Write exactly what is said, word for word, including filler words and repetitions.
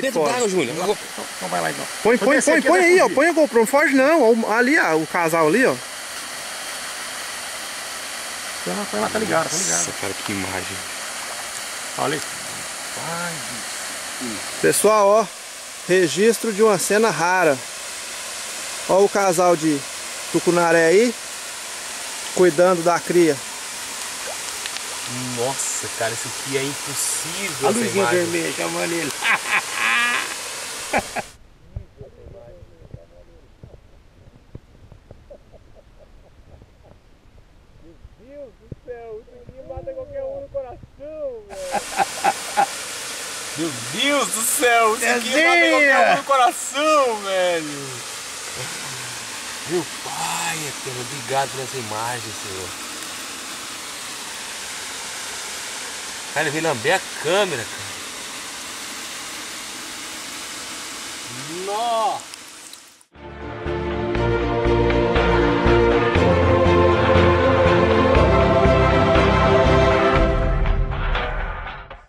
pit fora. Dentro d'água, Júnior. Não vai lá então. Põe, põe, põe, põe aí, ó. Põe a GoPro, não foge não. Ali, ó, o casal ali, ó. Põe lá, tá ligado, tá ligado. Nossa, cara, que imagem. Olha ali. Pessoal, ó. Registro de uma cena rara. Ó o casal de tucunaré aí, cuidando da cria. Nossa, cara, isso aqui é impossível. A luzinha vermelha chamando ele. Meu Deus do céu, isso aqui mata qualquer um no coração, velho. Meu Deus do céu, isso aqui mata qualquer um no coração, velho. Meu pai, cara, obrigado por essa imagem, senhor. Cara, ele veio lamber a câmera, cara. Nossa!